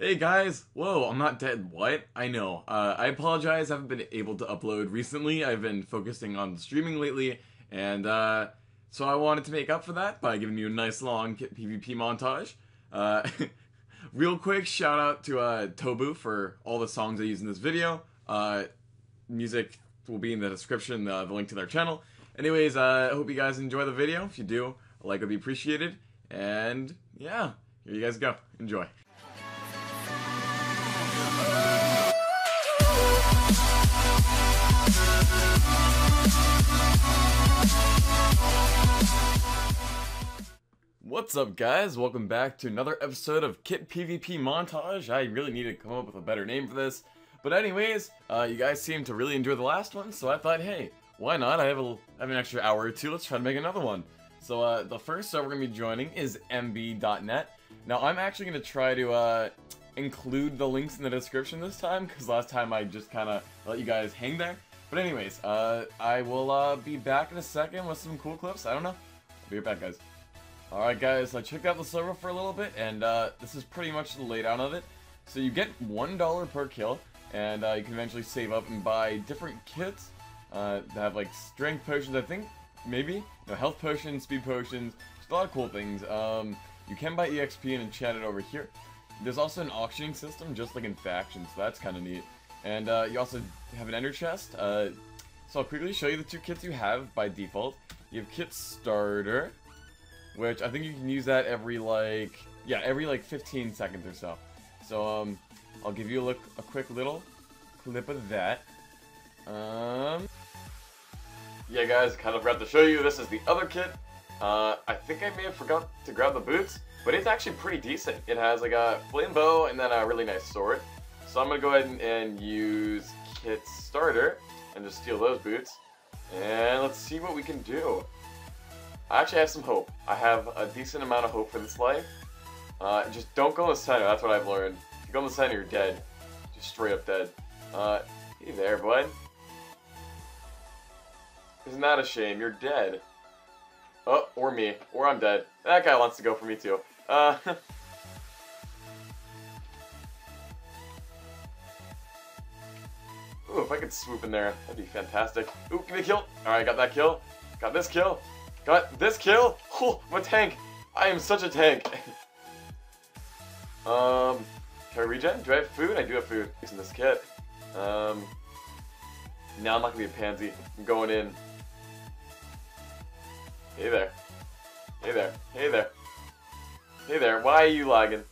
Hey guys! Whoa, I'm not dead. What? I know. I apologize, I haven't been able to upload recently. I've been focusing on streaming lately, and so I wanted to make up for that by giving you a nice long PvP montage. Real quick, shout out to Tobu for all the songs I use in this video. Music will be in the description, the link to their channel. Anyways, I hope you guys enjoy the video. If you do, a like would be appreciated. And yeah, here you guys go. Enjoy. What's up guys, welcome back to another episode of Kit PvP Montage. I really need to come up with a better name for this. But anyways, you guys seem to really enjoy the last one, so I thought, hey, why not? I have an extra hour or two, let's try to make another one. So the first server we're going to be joining is mb.net. Now I'm actually going to try to include the links in the description this time, because last time I just kind of let you guys hang there. But anyways, I will be back in a second with some cool clips, I don't know. I'll be right back guys. Alright guys, so I checked out the server for a little bit, and this is pretty much the laydown of it. So you get $1 per kill, and you can eventually save up and buy different kits that have like strength potions, I think, maybe? No, health potions, speed potions, just a lot of cool things. You can buy EXP and enchant it over here. There's also an auctioning system, just like in Faction, so that's kind of neat. And you also have an ender chest. So I'll quickly show you the two kits you have by default. You have Kit Starter, which I think you can use that every like 15 seconds or so. So I'll give you a quick little clip of that. Yeah guys, kind of forgot to show you, this is the other kit. I think I may have forgot to grab the boots, but it's actually pretty decent. It has like a flame bow and then a really nice sword. So I'm gonna go ahead and use Kit Starter and just steal those boots. And let's see what we can do. I actually have some hope. I have a decent amount of hope for this life. Just don't go in the center, that's what I've learned. If you go in the center, you're dead. Just straight up dead. Hey there, bud. Isn't that a shame? You're dead. Oh, or me. Or I'm dead. That guy wants to go for me too. Ooh, if I could swoop in there, that'd be fantastic. Ooh, give me a kill. Alright, got that kill. Got this kill. Got this kill? Oh, I'm a tank! I am such a tank! Can I regen? Do I have food? I do have food. Using this kit. Now I'm not gonna be a pansy. I'm going in. Hey there. Hey there. Hey there. Hey there. Why are you lagging?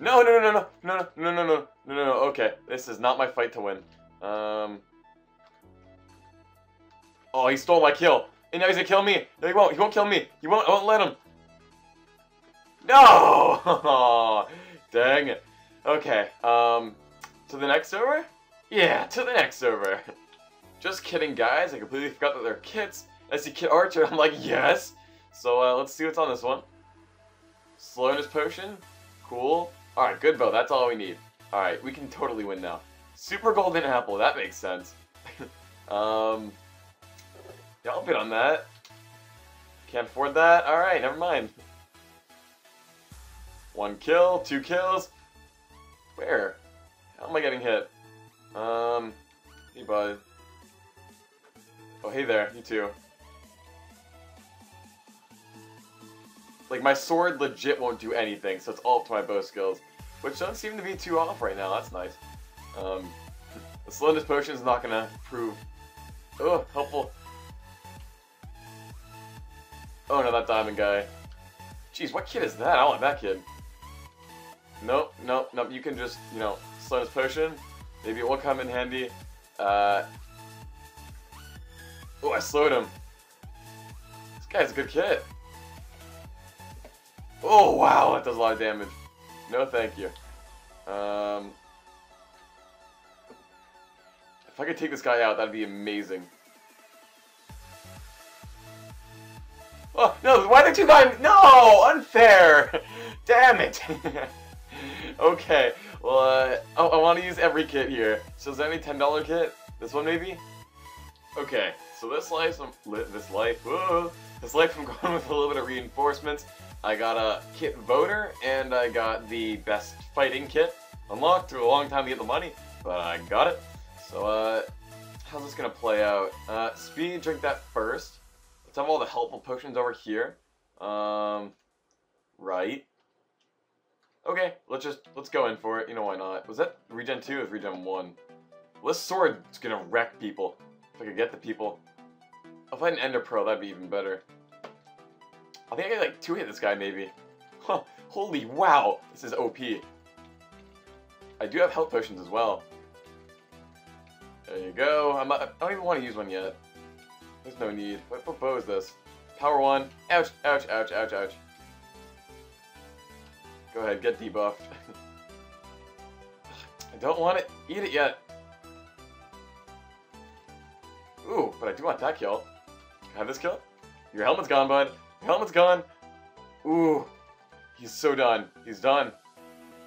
No, no, no, no, no, no, no, no, no, no, no, no, okay. This is not my fight to win. Oh, he stole my kill. And now he's gonna kill me. No, he won't. He won't kill me. He won't. I won't let him. No! Dang it. Okay, to the next server? Yeah, to the next server. Just kidding, guys. I completely forgot that they're kits. I see Kit Archer. I'm like, yes! So, let's see what's on this one. Slowness potion. Cool. Alright, good bow, that's all we need. Alright, we can totally win now. Super golden apple, that makes sense. Yeah, I'll bid on that. Can't afford that? Alright, never mind. One kill, two kills. Where? How am I getting hit? Hey bud. Oh, hey there, you too. Like, my sword legit won't do anything, so it's all up to my bow skills. Which doesn't seem to be too off right now, that's nice. The slowness potion is not gonna prove helpful. Oh no, that diamond guy. Jeez, what kid is that? I want that kid. Nope, nope, nope, you can just, you know, slowness potion. Maybe it will come in handy. Oh, I slowed him. This guy's a good kid. Oh wow, that does a lot of damage. No thank you. If I could take this guy out, that'd be amazing. Oh no, why are there two guys? No! Unfair! Damn it! Okay, well I want to use every kit here. So is there any $10 kit? This one maybe? Okay, so this life, whoa. Aside from going with a little bit of reinforcements, I got a kit voter and I got the best fighting kit unlocked. Took a long time to get the money, but I got it. So how's this gonna play out? Speed, drink that first. Let's have all the helpful potions over here. Right. Okay, let's go in for it. You know, why not? Was that regen 2 or regen 1? Well, this sword's gonna wreck people. If I could get the people. I'll find an ender pearl, that'd be even better. I think I can like 2-hit this guy maybe. Huh, holy wow, this is OP. I do have health potions as well. There you go. I don't even want to use one yet. There's no need. What bow is this? Power 1. Ouch, ouch, ouch, ouch, ouch. Go ahead, get debuffed. I don't want to eat it yet. Ooh, but I do want that kill. Can I have this kill? Your helmet's gone, bud. Your helmet's gone. Ooh. He's so done. He's done.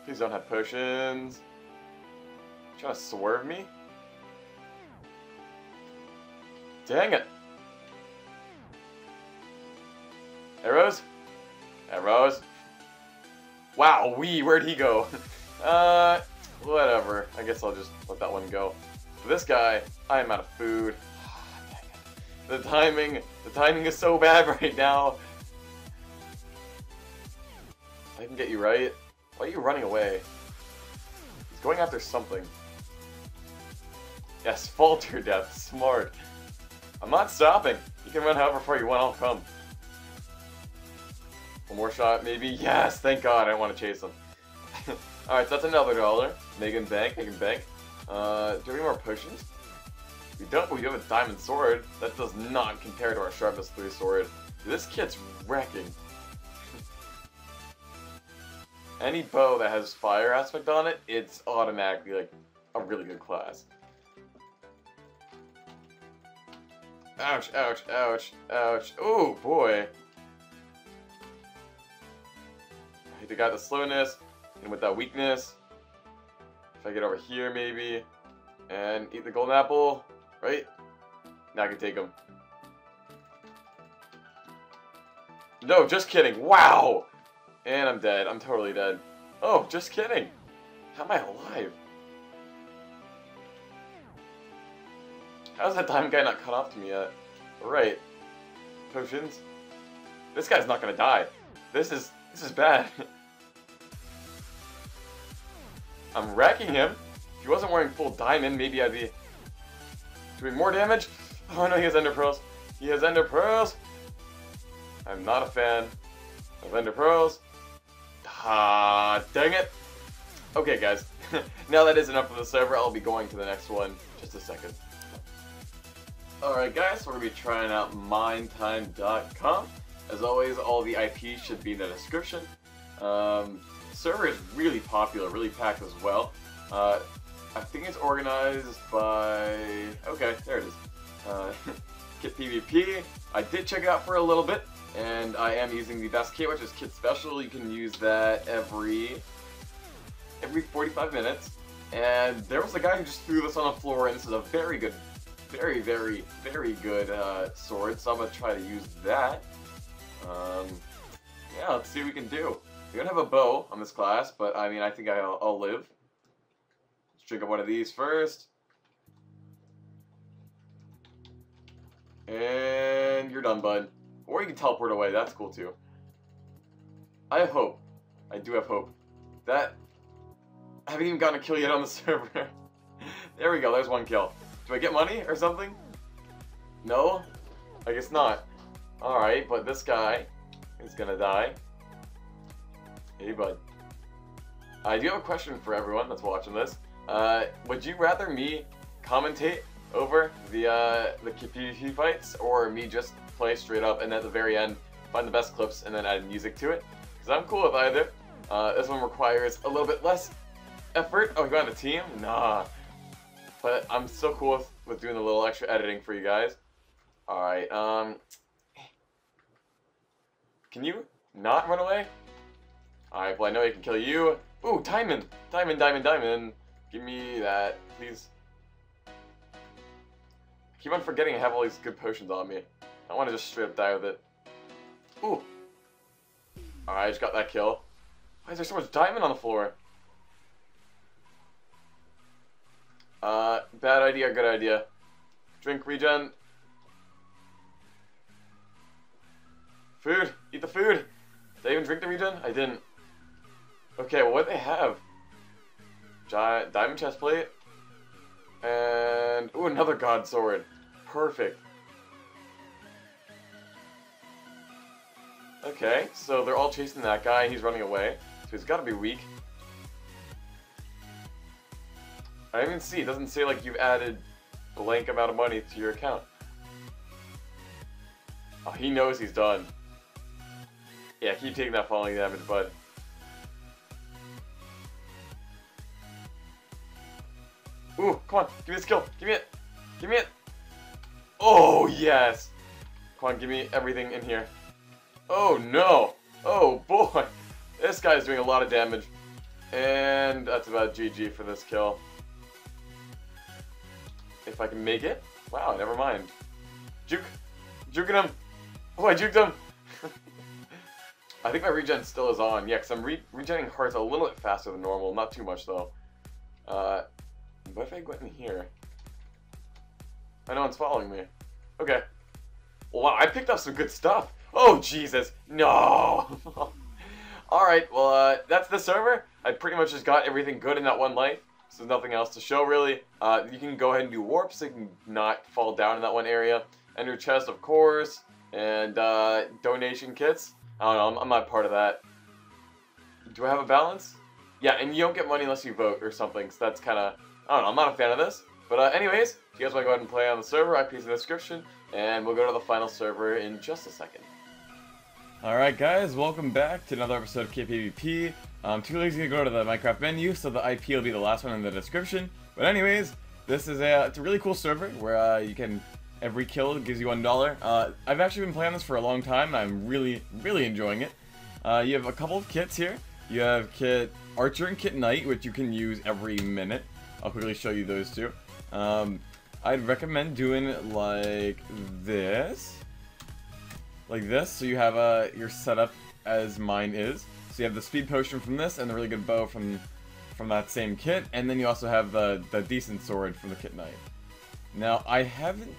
Please don't have potions. You trying to swerve me? Dang it. Arrows? Arrows? Wow, where'd he go? Whatever. I guess I'll just let that one go. For this guy, I am out of food. Dang it. The timing is so bad right now. I can get you right. Why are you running away? He's going after something. Yes, falter death. Smart. I'm not stopping. You can run however far you want, I'll come. One more shot, maybe? Yes, thank God, I don't want to chase them. Alright, so that's another $1. Make him bank, make him bank. Do we have more potions? We don't, but we do have a diamond sword. That does not compare to our sharpest 3 sword. This kit's wrecking. Any bow that has fire aspect on it, it's automatically like a really good class. Ouch, ouch, ouch, ouch. Oh boy. They got the slowness, and with that weakness, if I get over here maybe, and eat the golden apple, right? Now I can take him. No, just kidding. Wow! And I'm dead. I'm totally dead. Oh, just kidding. How am I alive? How's that diamond guy not cut off to me yet? Alright. Potions. This guy's not gonna die. This is bad. I'm wrecking him. If he wasn't wearing full diamond, maybe I'd be doing more damage. Oh no, he has ender pearls. He has ender pearls. I'm not a fan of ender pearls. Ah, dang it. Okay, guys. Now that is enough of the server. I'll be going to the next one. Just a second. Alright, guys. So we're going to be trying out minetime.com. As always, all the IPs should be in the description. The server is really popular, really packed as well. I think it's organized by... Okay, there it is. Kit PvP. I did check it out for a little bit, and I am using the best kit, which is Kit Special. You can use that every 45 minutes. And there was a guy who just threw this on the floor, and this is a very good, very, very, very good sword, so I'm going to try to use that. Yeah, let's see what we can do. We don't have a bow on this class, but I mean, I think I'll live. Let's drink up one of these first. And you're done, bud. Or you can teleport away, that's cool too. I have hope. I do have hope. That... I haven't even gotten a kill yet on the server. There we go, there's one kill. Do I get money or something? No? I guess not. Alright, but this guy is gonna die. Hey, bud. I do have a question for everyone that's watching this. Would you rather me commentate over the PvP fights, or me just play straight up and at the very end find the best clips and then add music to it? Because I'm cool with either. This one requires a little bit less effort. Oh, you want a team? Nah. But I'm so cool with doing a little extra editing for you guys. Alright, Can you not run away? Alright, well I know I can kill you. Ooh, diamond! Diamond, diamond, diamond! Give me that, please. I keep on forgetting I have all these good potions on me. I want to just straight up die with it. Ooh. Alright, I just got that kill. Why is there so much diamond on the floor? Bad idea, good idea. Drink regen. Food. Eat the food. Did I even drink the regen? I didn't. Okay, well, what do they have? Giant diamond chest plate. And... ooh, another god sword. Perfect. Okay, so they're all chasing that guy. He's running away. So he's gotta be weak. I didn't even see. It doesn't say, like, you've added blank amount of money to your account. Oh, he knows he's done. Yeah, keep taking that falling damage, bud. Ooh, come on, give me the skill. Give me it. Give me it. Oh, yes. Come on, give me everything in here. Oh, no. Oh, boy. This guy's doing a lot of damage. And that's about GG for this kill. If I can make it. Wow, never mind. Juke. Juking him. Oh, I juked him. I think my regen still is on. Yeah, because I'm regening hearts a little bit faster than normal. Not too much, though. What if I go in here? I know it's following me. Okay. Wow, I picked up some good stuff. Oh, Jesus. No. Alright, well, that's the server. I pretty much just got everything good in that one life. So there's nothing else to show, really. You can go ahead and do warps so you can not fall down in that one area. And your chest, of course. And, donation kits. I don't know, I'm not part of that. Do I have a balance? Yeah, and you don't get money unless you vote or something, so that's kind of... I don't know, I'm not a fan of this. But anyways, if you guys want to go ahead and play on the server, IP's in the description, and we'll go to the final server in just a second. Alright guys, welcome back to another episode of KPVP. I'm too lazy to go to the Minecraft menu, so the IP will be the last one in the description. But anyways, this is a really cool server where you can... every kill gives you $1. I've actually been playing this for a long time, and I'm really, really enjoying it. You have a couple of kits here. You have kit Archer and kit Knight, which you can use every minute. I'll quickly show you those two. I'd recommend doing it like this, so you have your setup as mine is. So you have the speed potion from this and the really good bow from that same kit, and then you also have the decent sword from the kit Knight. Now, I haven't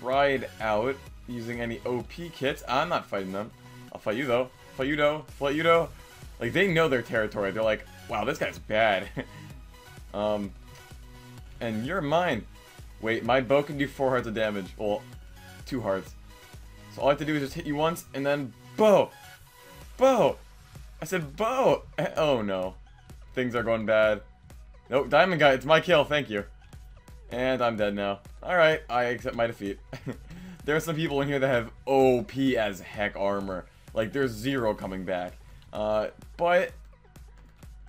tried out using any OP kits. I'm not fighting them. I'll fight you though. Fight you though. Fight you though. Like, they know their territory. They're like, wow, this guy's bad. And you're mine. Wait, my bow can do 4 hearts of damage. Well, 2 hearts. So all I have to do is just hit you once, and then bow! Bow! I said bow! Oh no. Things are going bad. Nope, diamond guy, it's my kill, thank you. And I'm dead now. Alright, I accept my defeat. There are some people in here that have OP as heck armor. Like, there's 0 coming back. But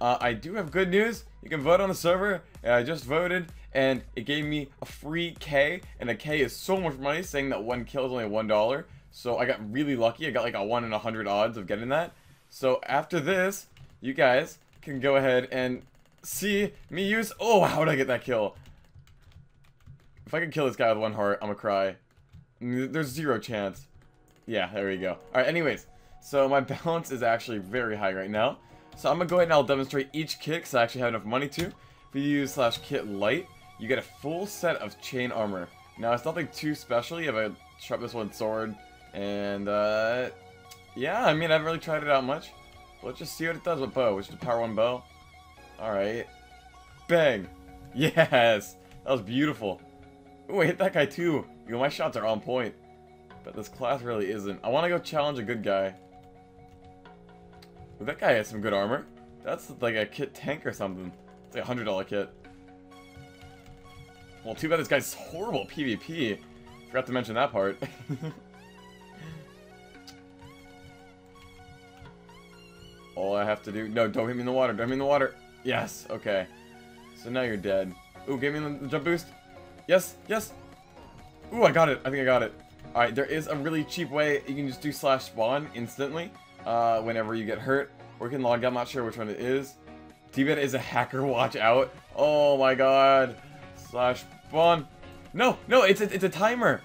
I do have good news. You can vote on the server, and I just voted, and it gave me a free K, and a K is so much money, saying that one kill is only $1, so I got really lucky. I got like a 1 in 100 odds of getting that. So after this, you guys can go ahead and see me use... oh, how did I get that kill? If I can kill this guy with 1 heart, I'm gonna cry. There's 0 chance. Yeah, there we go. Alright, anyways. So my balance is actually very high right now. So I'm gonna go ahead and I'll demonstrate each kit because I actually have enough money to. If you use /kit light, you get a full set of chain armor. Now, it's nothing too special. You have a sharpness 1 sword. And, yeah, I mean, I haven't really tried it out much. But let's just see what it does with bow, which is the power 1 bow. Alright. Bang! Yes! That was beautiful. Ooh, I hit that guy too. You know, my shots are on point. But this class really isn't. I want to go challenge a good guy. Ooh, that guy has some good armor. That's like a kit tank or something. It's like a $100 kit. Well, too bad this guy's horrible at PvP. Forgot to mention that part. All I have to do... no, don't hit me in the water. Don't hit me in the water. Yes, okay. So now you're dead. Ooh, give me the jump boost. Yes, yes. Ooh, I got it. I think I got it. Alright, there is a really cheap way. You can just do /spawn instantly whenever you get hurt. Or you can log. I'm not sure which one it is. T-Bet is a hacker. Watch out. Oh my god. /spawn. No, no, it's a timer.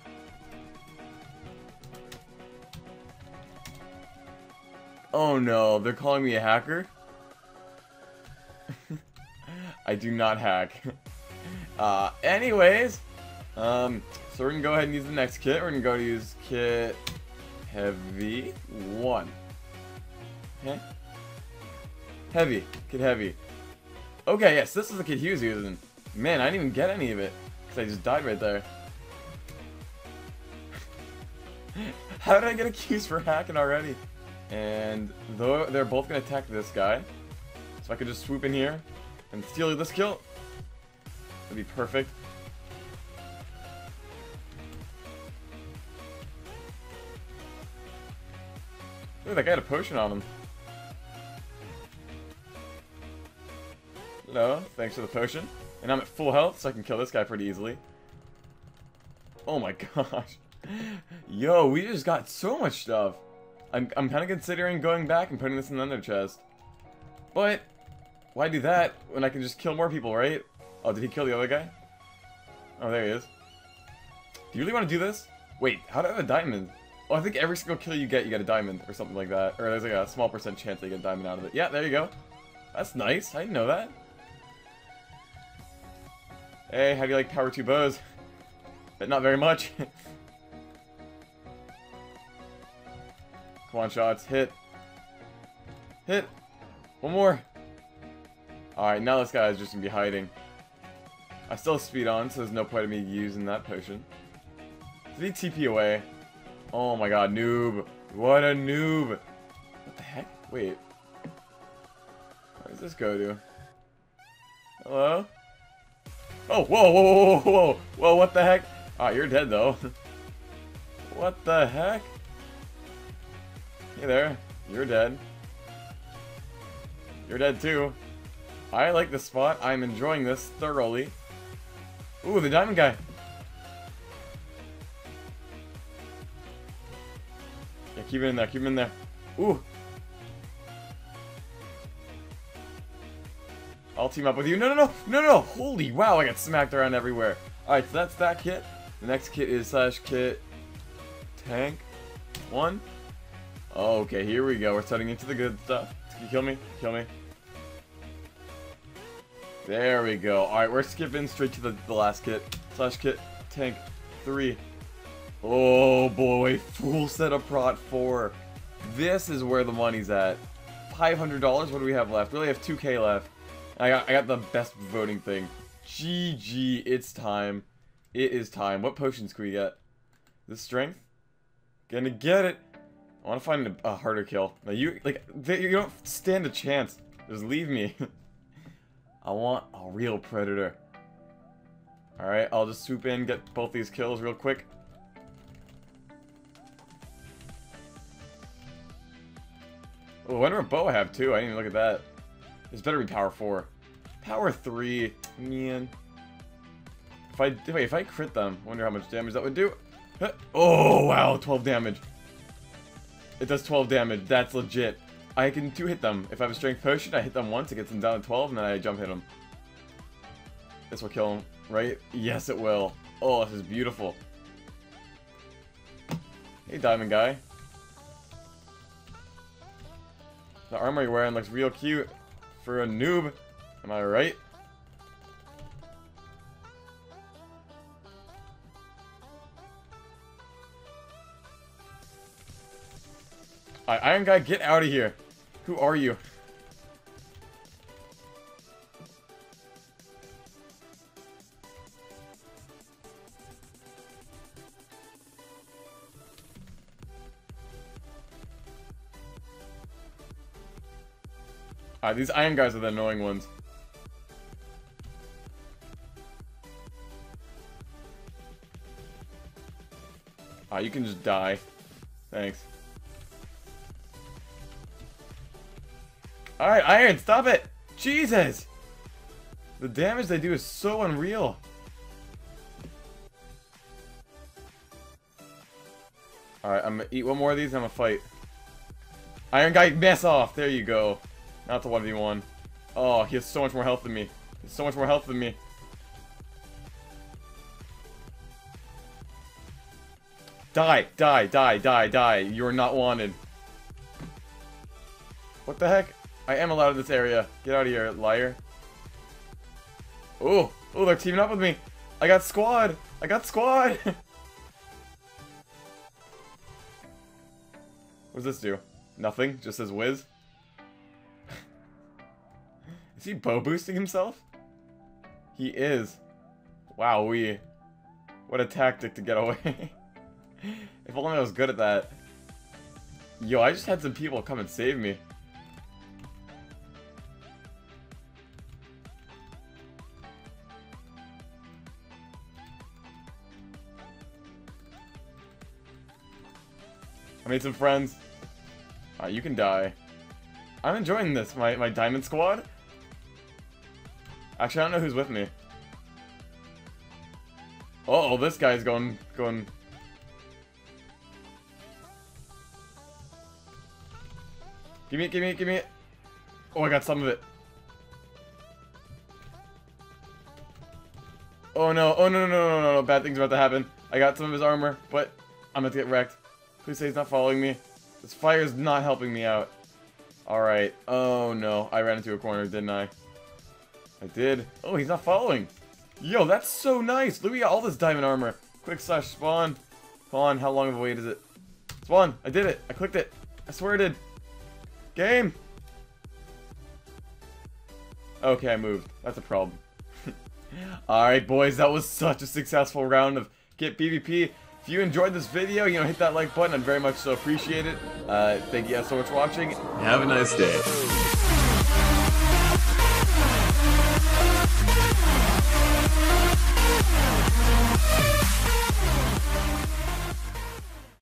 Oh no, they're calling me a hacker? I do not hack. Anyways, so we're gonna go ahead and use the next kit. We're gonna go use kit heavy 1. Okay. Heavy. Kit heavy. Okay, yes, this is the kit he was using. Man, I didn't even get any of it, because I just died right there. How did I get accused for hacking already? And though they're both gonna attack this guy, so I could just swoop in here and steal this kill. That'd be perfect. Look, that guy had a potion on him. Hello, thanks for the potion. And I'm at full health, so I can kill this guy pretty easily. Oh my gosh. Yo, we just got so much stuff. I'm kind of considering going back and putting this in another chest. But, why do that when I can just kill more people, right? Oh, did he kill the other guy? Oh, there he is. Do you really want to do this? Wait, how do I have a diamond? Oh, I think every single kill you get, you get a diamond or something like that. Or there's like a small % chance that you get a diamond out of it. Yeah, there you go. That's nice. I didn't know that. Hey, how do you like power 2 bows? But not very much. Come on, shots. Hit. Hit. One more. Alright, now this guy is just going to be hiding. I still speed on, so there's no point in me using that potion. Did he TP away? Oh my god, noob. What a noob. What the heck? Wait. Where does this go to? Hello? Oh, whoa, whoa, whoa, whoa, whoa, what the heck? Alright, you're dead, though. What the heck? Hey there, you're dead. You're dead too. I like this spot. I'm enjoying this thoroughly. Ooh, the diamond guy. Yeah, keep it in there, keep it in there. Ooh. I'll team up with you. No, no, no, no, no. Holy wow, I got smacked around everywhere. Alright, so that's that kit. The next kit is /kit tank 1. Okay, here we go. We're starting into the good stuff. Can you kill me? Kill me. There we go. Alright, we're skipping straight to the last kit. /kit tank 3. Oh boy, full set of prot 4. This is where the money's at. $500, what do we have left? We only have 2K left. I got the best voting thing. GG, it's time. It is time. What potions can we get? This strength? Gonna get it. I want to find a harder kill. Now you like you don't stand a chance. Just leave me. I want a real predator. All right, I'll just swoop in, get both these kills real quick. Oh, I wonder what bow I have too. I didn't even look at that. This better be power 4, power 3. Man, if I crit them, I wonder how much damage that would do. Oh wow, 12 damage. It does 12 damage. That's legit. I can 2-hit them. If I have a strength potion, I hit them once. It gets them down to 12, and then I jump hit them. This will kill them, right? Yes, it will. Oh, this is beautiful. Hey, diamond guy. The armor you're wearing looks real cute for a noob. Am I right? Iron guy, get out of here. Who are you? Alright, these iron guys are the annoying ones. Alright, you can just die. Thanks. Alright, Iron, stop it! Jesus! The damage they do is so unreal. Alright, I'm gonna eat one more of these and I'm gonna fight. Iron Guy, mess off! There you go. Now it's a 1v1. Oh, he has so much more health than me. He has so much more health than me. Die, die, die, die, die. You are not wanted. What the heck? I am allowed in this area. Get out of here, liar. Ooh. Ooh, they're teaming up with me. I got squad. I got squad. What does this do? Nothing. Just says whiz. Is he bow boosting himself? He is. Wow, we. What a tactic to get away. If only I was good at that. Yo, I just had some people come and save me. I made some friends. You can die. I'm enjoying this, my diamond squad. Actually, I don't know who's with me. Uh oh, this guy's going. Give me it. Oh, I got some of it. Oh no, bad things about to happen. I got some of his armor, but I'm about to get wrecked. Please say he's not following me. This fire is not helping me out. Alright. Oh no, I ran into a corner, didn't I? I did. Oh, he's not following. Yo, that's so nice. Louis got all this diamond armor. Quick slash spawn. Spawn, how long of a wait is it? Spawn, I did it. I clicked it. I swear I did. Game! Okay, I moved. That's a problem. Alright, boys, that was such a successful round of Get PvP. If you enjoyed this video, you know, hit that like button. I'd very much so appreciate it. Thank you guys so much for watching. Have a nice day.